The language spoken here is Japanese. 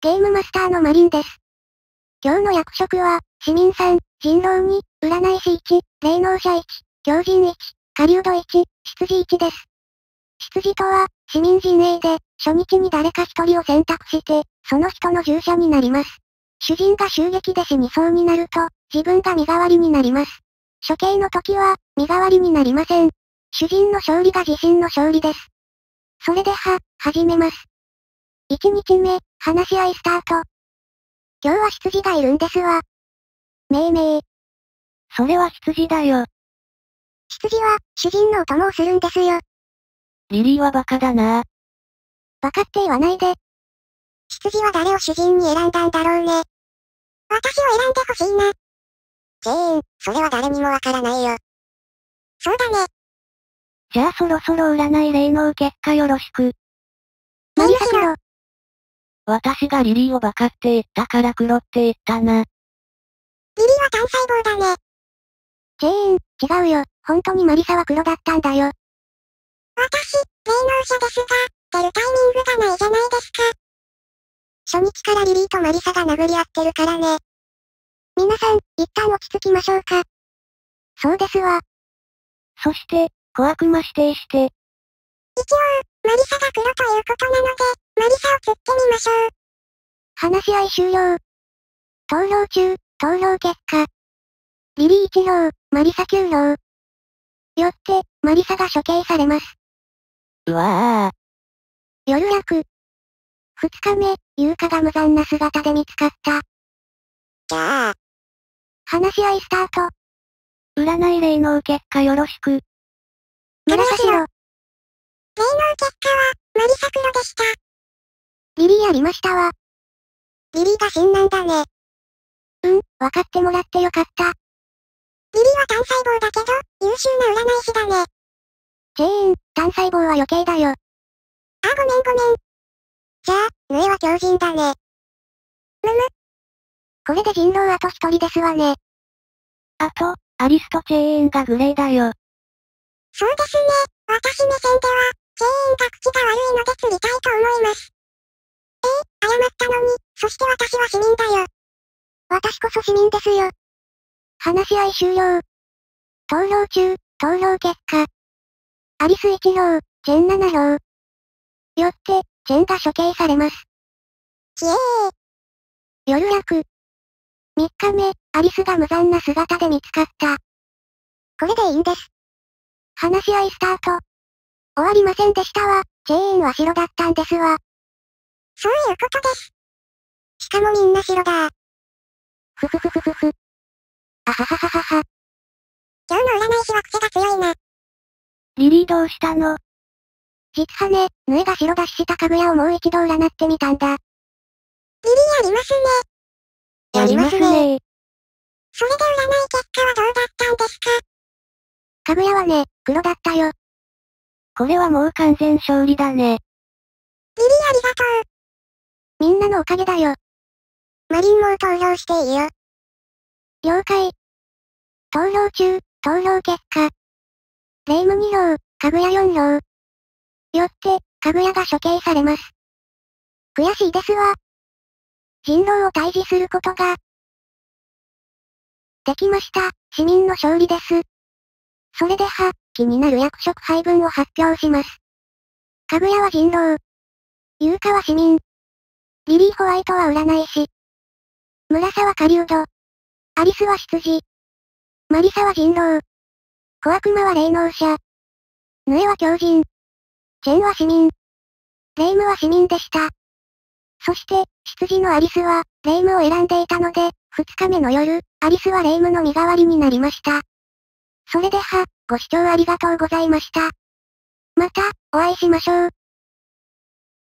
ゲームマスターのマリンです。今日の役職は、市民3、人狼2、占い師1、霊能者1、狂人1、狩人1、執事1です。執事とは、市民陣営で、初日に誰か一人を選択して、その人の従者になります。主人が襲撃で死にそうになると、自分が身代わりになります。処刑の時は、身代わりになりません。主人の勝利が自身の勝利です。それで始めます。1日目、話し合いスタート。今日は執事がいるんですわ。めいめい。それは執事だよ。執事は、主人のお供をするんですよ。リリーはバカだな。バカって言わないで。執事は誰を主人に選んだんだろうね。私を選んでほしいな。ジェーン、それは誰にもわからないよ。そうだね。じゃあそろそろ占い霊能結果よろしく。何しろ。私がリリーをバカって言ったから黒って言ったな。リリーは単細胞だね。ジェーン、違うよ。本当にマリサは黒だったんだよ。私、霊能者ですが、出るタイミングがないじゃないですか。初日からリリーとマリサが殴り合ってるからね。皆さん、一旦落ち着きましょうか。そうですわ。そして、小悪魔指定して。一応、マリサが黒ということなので、マリサを釣ってみましょう。話し合い終了。討論中、討論結果。リリー1狼、マリサ9狼。よって、マリサが処刑されます。うわぁ。夜役。2日目、優香が無残な姿で見つかった。じゃあ。話し合いスタート。占い霊能結果よろしく。紫色。霊能結果は、マリサ黒でした。リリーありましたわ。リリーが死んだんだね。うん、わかってもらってよかった。リリーは単細胞だけど、優秀な占い師だね。ジェーン、単細胞は余計だよ。あ、ごめんごめん。じゃあ、ヌエは狂人だね。むむ。これで人狼あと一人ですわね。あと、アリスとチェーンがグレーだよ。そうですね、私目線では、チェーンが口が悪いので釣りたいと思います。謝ったのに、そして私は市民だよ。私こそ市民ですよ。話し合い終了。討論中、討論結果。アリス1狼、チェン7狼。よって、チェンが処刑されます。ひえー。夜役。3日目、アリスが無残な姿で見つかった。これでいいんです。話し合いスタート。終わりませんでしたわ、チェーンは白だったんですわ。そういうことです。しかもみんな白だ。ふふふふふふ。あははははは。今日の占い師は癖が強いな。リリーどうしたの？実はね、ヌエが白出しした家具屋をもう一度占ってみたんだ。リリーやりますね。やりますね。それで占い結果はどうだったんですか？家具屋はね、黒だったよ。これはもう完全勝利だね。リリーありがとう。みんなのおかげだよ。マリンも討論していいよ。了解。討論中、討論結果。霊夢2狼、かぐや4狼。よって、かぐやが処刑されます。悔しいですわ。人狼を退治することができました。市民の勝利です。それで気になる役職配分を発表します。かぐやは人狼。優香は市民。リリー・ホワイトは占い師。村沢は狩人。アリスは執事。マリサは人狼。小悪魔は霊能者。ヌエは狂人。チェンは市民。霊夢は市民でした。そして、執事のアリスは、霊夢を選んでいたので、2日目の夜、アリスは霊夢の身代わりになりました。それでご視聴ありがとうございました。また、お会いしましょう。